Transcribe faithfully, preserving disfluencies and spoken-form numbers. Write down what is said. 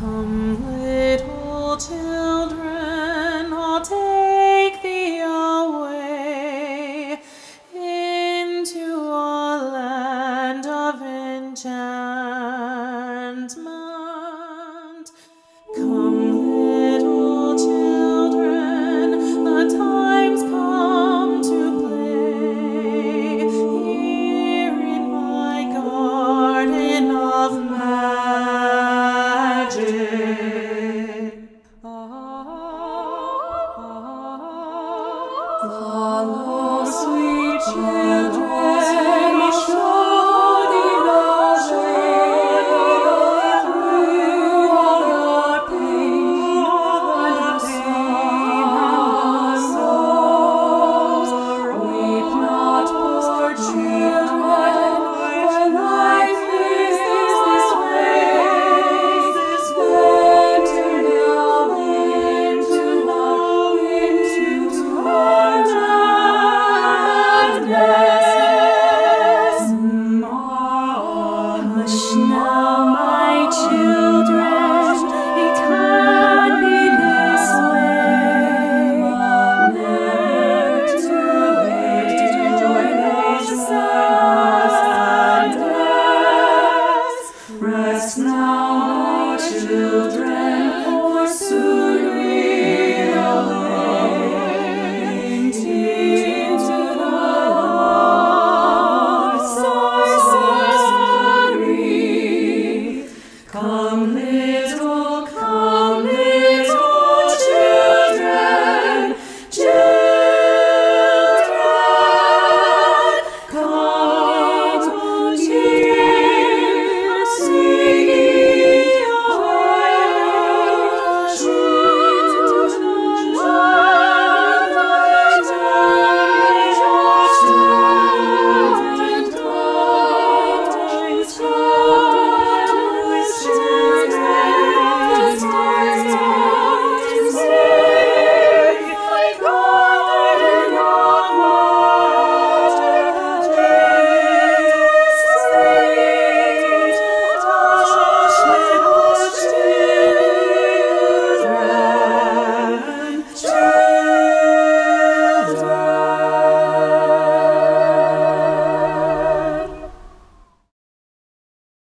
Come, little children, I'll take thee away into a land of enchantment. Come, little children, the time's come to play here in my garden of magic. Follow, sweet children, follow, sweet children.